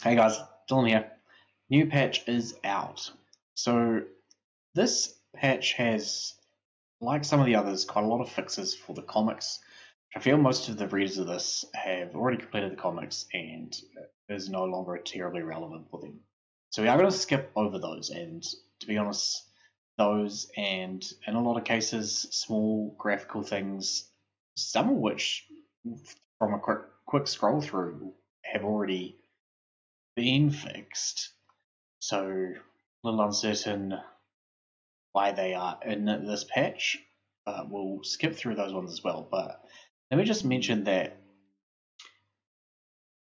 Hey guys, Dylan here. New patch is out. So this patch has, like some of the others, quite a lot of fixes for the comics. I feel most of the readers of this have already completed the comics and is no longer terribly relevant for them. So we are going to skip over those, and to be honest, those and in a lot of cases small graphical things, some of which from a quick scroll through have already been fixed, so a little uncertain why they are in this patch. We'll skip through those ones as well, but let me just mention that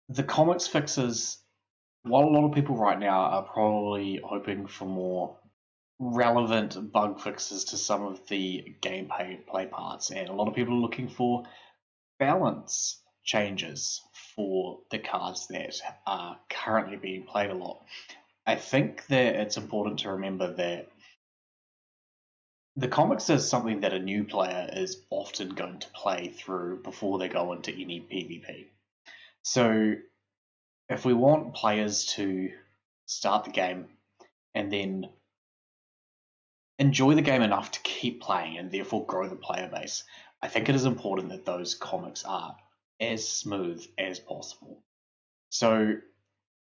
the comics fixes, while a lot of people right now are probably hoping for more relevant bug fixes to some of the gameplay parts, and a lot of people are looking for balance changes for the cards that are currently being played a lot. I think that it's important to remember that the comics is something that a new player is often going to play through before they go into any PvP. So if we want players to start the game and then enjoy the game enough to keep playing and therefore grow the player base, I think it is important that those comics are as smooth as possible. So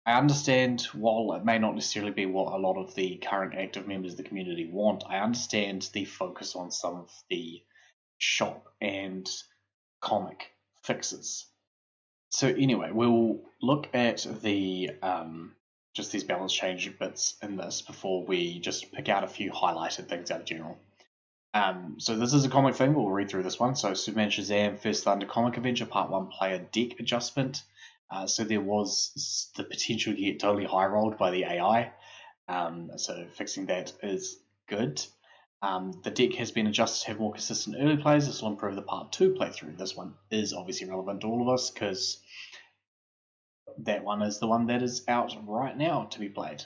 I understand, while it may not necessarily be what a lot of the current active members of the community want, I understand the focus on some of the shop and comic fixes. So anyway, we'll look at the just these balance change bits in this before we just pick out a few highlighted things out of general. So this is a comic thing, we'll read through this one. So Superman Shazam First Thunder Comic Adventure Part 1 player deck adjustment. So there was the potential to get totally high rolled by the AI. So fixing that is good. The deck has been adjusted to have more consistent early plays. This will improve the Part 2 playthrough. This one is obviously relevant to all of us because that one is the one that is out right now to be played.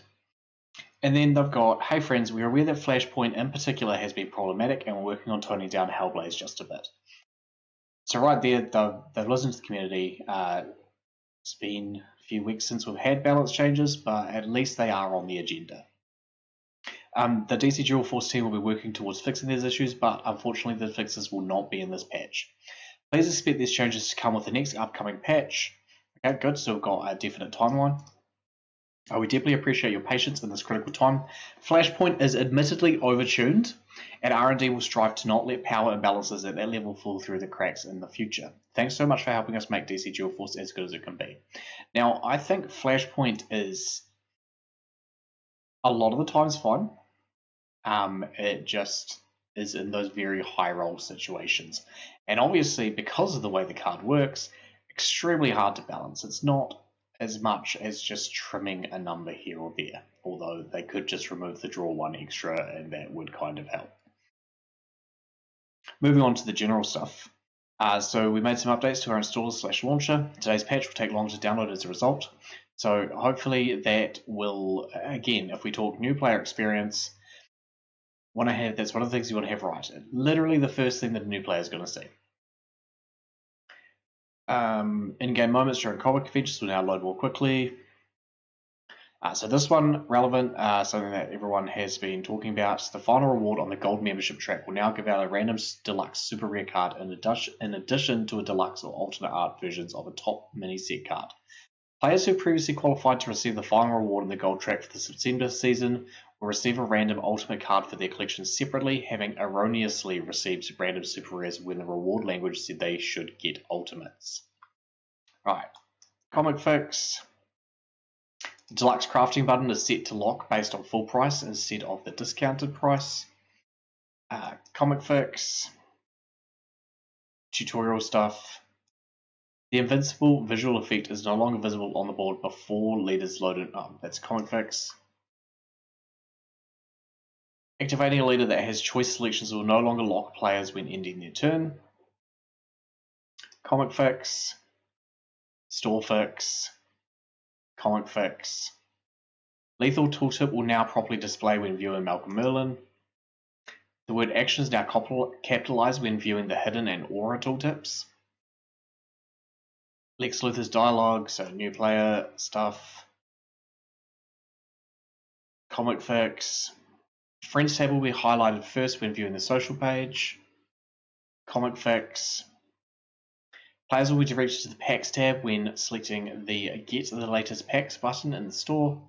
And then they've got, hey friends, we're aware that Flashpoint in particular has been problematic and we're working on toning down Hellblaze just a bit. So right there, they've listened to the community. It's been a few weeks since we've had balance changes, but at least they are on the agenda. The DC Dual Force team will be working towards fixing these issues, but unfortunately the fixes will not be in this patch. Please expect these changes to come with the next upcoming patch. Okay, good, so we've got a definite timeline. We deeply appreciate your patience in this critical time. Flashpoint is admittedly overtuned, and R&D will strive to not let power imbalances at that level fall through the cracks in the future. Thanks so much for helping us make DC Dual Force as good as it can be. Now, I think Flashpoint is a lot of the times fine. It just is in those very high roll situations. And obviously, because of the way the card works, extremely hard to balance. It's not as much as just trimming a number here or there, although they could just remove the draw one extra and that would kind of help. Moving on to the general stuff. So we made some updates to our installer/launcher. Today's patch will take longer to download as a result. So hopefully that will, again, if we talk new player experience, want to have, that's one of the things you want to have right. Literally the first thing that a new player is going to see. In-game moments during comic adventures will now load more quickly. So this one, relevant, something that everyone has been talking about. The final reward on the gold membership track will now give out a random deluxe super rare card in addition to a deluxe or alternate art versions of a top mini set card. Players who previously qualified to receive the final reward on the gold track for the September season will receive a random ultimate card for their collection separately, having erroneously received random super rares when the reward language said they should get ultimates. Right, comic fix. The deluxe crafting button is set to lock based on full price instead of the discounted price. Comic fix. Tutorial stuff. The invincible visual effect is no longer visible on the board before leaders loaded up. That's comic fix. Activating a leader that has choice selections will no longer lock players when ending their turn. Comic fix. Store fix. Comic fix. Lethal tooltip will now properly display when viewing Malcolm Merlin. The word action is now capitalized when viewing the hidden and aura tooltips. Lex Luthor's dialogue, so new player stuff. comic facts. Friends tab will be highlighted first when viewing the social page. Comic facts. Players will be directed to the packs tab when selecting the Get the Latest Packs button in the store.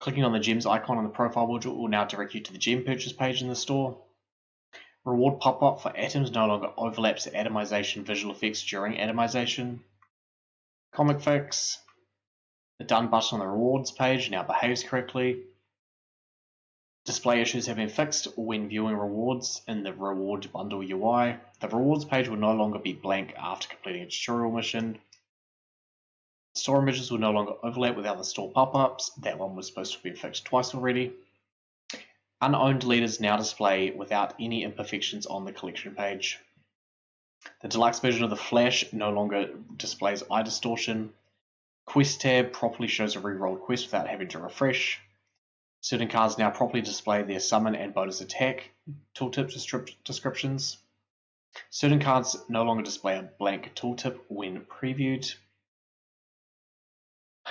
Clicking on the gems icon on the profile widget will now direct you to the gem purchase page in the store. Reward pop-up for atoms no longer overlaps the atomization visual effects during atomization. Comic facts. The done button on the rewards page now behaves correctly. Display issues have been fixed when viewing rewards in the reward bundle UI. The rewards page will no longer be blank after completing a tutorial mission. Store images will no longer overlap without the store pop-ups. That one was supposed to have been fixed twice already. Unowned leaders now display without any imperfections on the collection page. The deluxe version of the Flash no longer displays eye distortion. Quest tab properly shows a rerolled quest without having to refresh. Certain cards now properly display their summon and bonus attack tooltip descriptions. Certain cards no longer display a blank tooltip when previewed.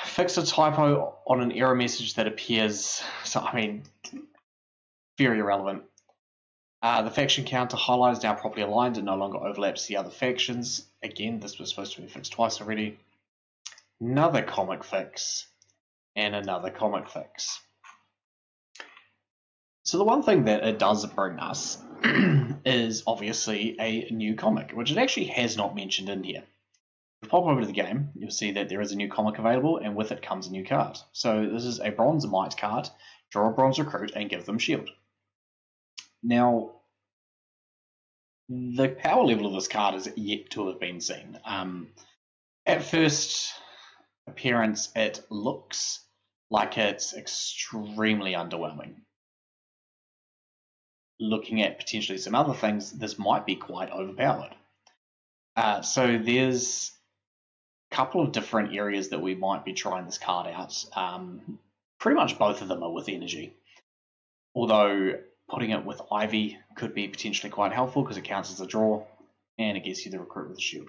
Fix a typo on an error message that appears, very irrelevant. The faction counter highlight is now properly aligned and no longer overlaps the other factions. Again, this was supposed to be fixed twice already. Another comic fix, and another comic fix. So the one thing that it does bring us is obviously a new comic, which it actually has not mentioned in here. If you pop over to the game, you'll see that there is a new comic available, and with it comes a new card. So this is a Bronze Might card. Draw a Bronze Recruit and give them shield. Now, the power level of this card is yet to have been seen. At first appearance, it looks like it's extremely underwhelming. Looking at potentially some other things, this might be quite overpowered. So there's a couple of different areas that we might be trying this card out. Pretty much both of them are with energy. Although putting it with Ivy could be potentially quite helpful because it counts as a draw and it gets you the recruit with the shield.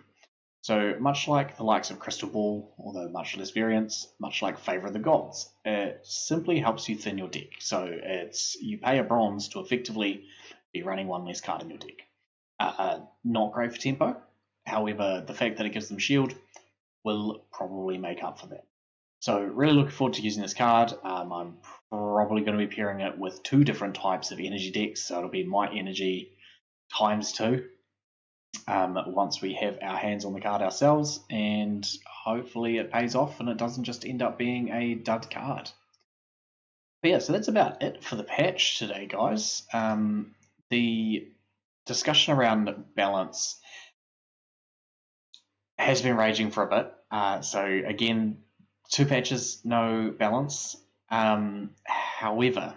So much like the likes of Crystal Ball, although much less variance, much like Favor of the Gods, it simply helps you thin your deck. So it's you pay a bronze to effectively be running one less card in your deck. Not great for tempo. However, the fact that it gives them shield will probably make up for that. So really looking forward to using this card. I'm probably going to be pairing it with two different types of energy decks. So it'll be my energy times 2 once we have our hands on the card ourselves. And hopefully it pays off and it doesn't just end up being a dud card. But yeah, so that's about it for the patch today, guys. The discussion around balance has been raging for a bit. So again, 2 patches, no balance. However,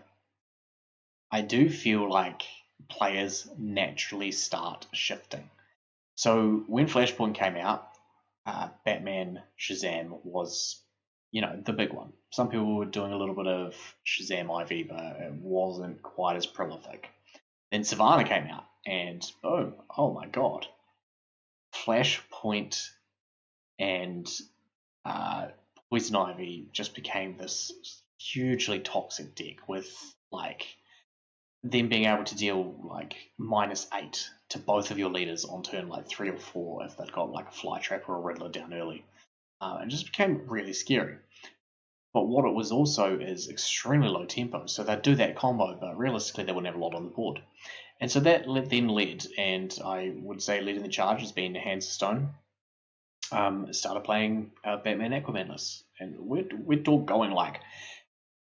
I do feel like players naturally start shifting. So when Flashpoint came out, Batman Shazam was, the big one. Some people were doing a little bit of Shazam Ivy, but it wasn't quite as prolific. Then Savannah came out, and oh my god, Flashpoint and Poison Ivy just became this hugely toxic deck with them being able to deal -8 to both of your leaders on turn 3 or 4 if they'd got a Flytrap or a Riddler down early. It just became really scary. But what it was also is extremely low tempo, so they'd do that combo, but realistically they wouldn't have a lot on the board. And so that led, and I would say leading the charge has been Hans Stone. Started playing Batman Aquaman lists, and we're all going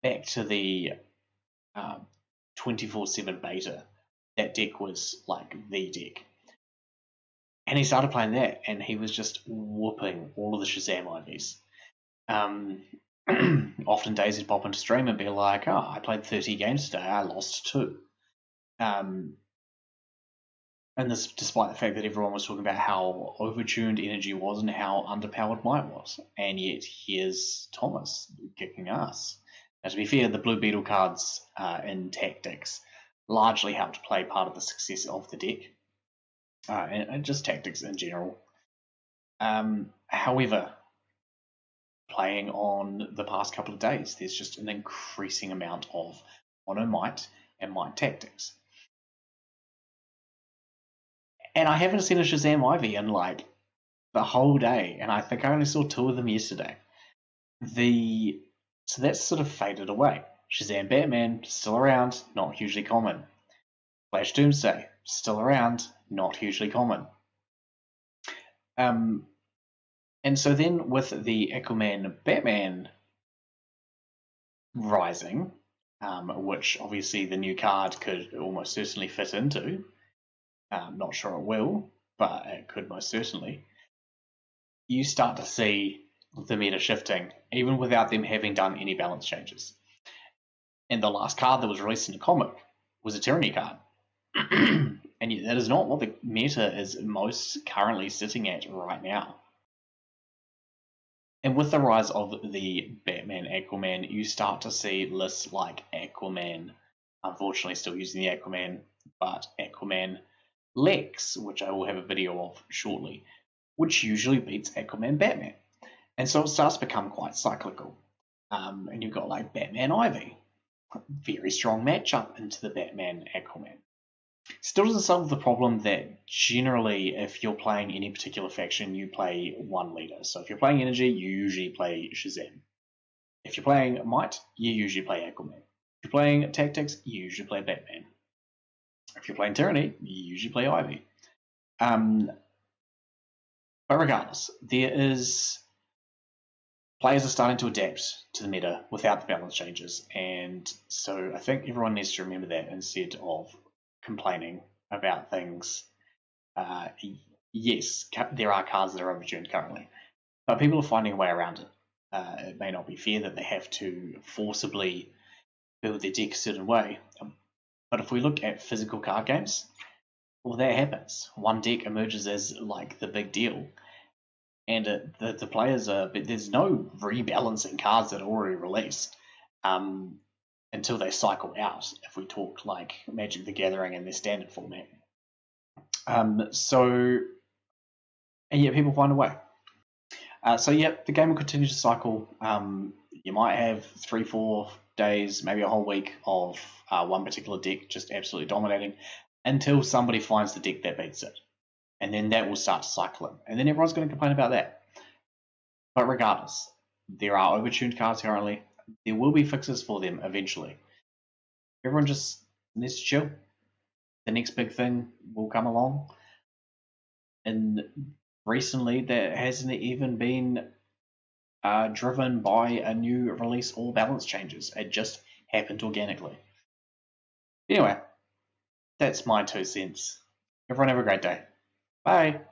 back to the 24/7 beta. That deck was the deck, and he started playing that, and he was just whooping all of the Shazam IVs. Often days he'd pop into stream and be like, "Oh, I played 30 games today. I lost 2." And this despite the fact that everyone was talking about how overtuned energy was and how underpowered might was. And yet here's Thomas kicking ass. Now, to be fair, the Blue Beetle cards in Tactics largely helped play part of the success of the deck. And just Tactics in general. However, playing on the past couple of days. There's just an increasing amount of mono-might and might tactics. And I haven't seen a Shazam Ivy in like the whole day, and I think I only saw 2 of them yesterday. So that's sort of faded away. Shazam Batman, still around, not hugely common. Flash Doomsday, still around, not hugely common. And so then with the Echo Man Batman rising, which obviously the new card could almost certainly fit into, I'm not sure it will, but it could most certainly, you start to see the meta shifting, even without them having done any balance changes. And the last card that was released in the comic was a tyranny card. And yet that is not what the meta is most currently sitting at right now. And with the rise of the Batman Aquaman, you start to see lists like Aquaman, unfortunately still using the Aquaman, but Aquaman Lex, which I will have a video of shortly, which usually beats Aquaman Batman. And so it starts to become quite cyclical. And you've got like Batman Ivy, very strong matchup into the Batman Aquaman. Still doesn't solve the problem that generally if you're playing any particular faction, you play one leader. So if you're playing energy, you usually play Shazam. If you're playing might, you usually play Aquaman. If you're playing tactics, you usually play Batman. If you're playing tyranny, you usually play Ivy. But regardless, players are starting to adapt to the meta without the balance changes. And so I think everyone needs to remember that instead of complaining about things. Yes, there are cards that are overtuned currently, but people are finding a way around it. It may not be fair that they have to forcibly build their deck a certain way, but if we look at physical card games, well, that happens. One deck emerges as like the big deal, and the players are, but there's no rebalancing cards that are already released until they cycle out, if we talk like Magic the Gathering in their standard format. And yeah, people find a way. So yeah, the game will continue to cycle. You might have 3-4 days, maybe a whole week of one particular deck just absolutely dominating until somebody finds the deck that beats it. And then that will start to cycle it. And then everyone's going to complain about that. But regardless, there are overtuned cards currently. There will be fixes for them eventually. Everyone just needs to chill. The next big thing will come along. And recently, that hasn't even been driven by a new release or balance changes. It just happened organically. Anyway, that's my 2 cents. Everyone have a great day. Bye.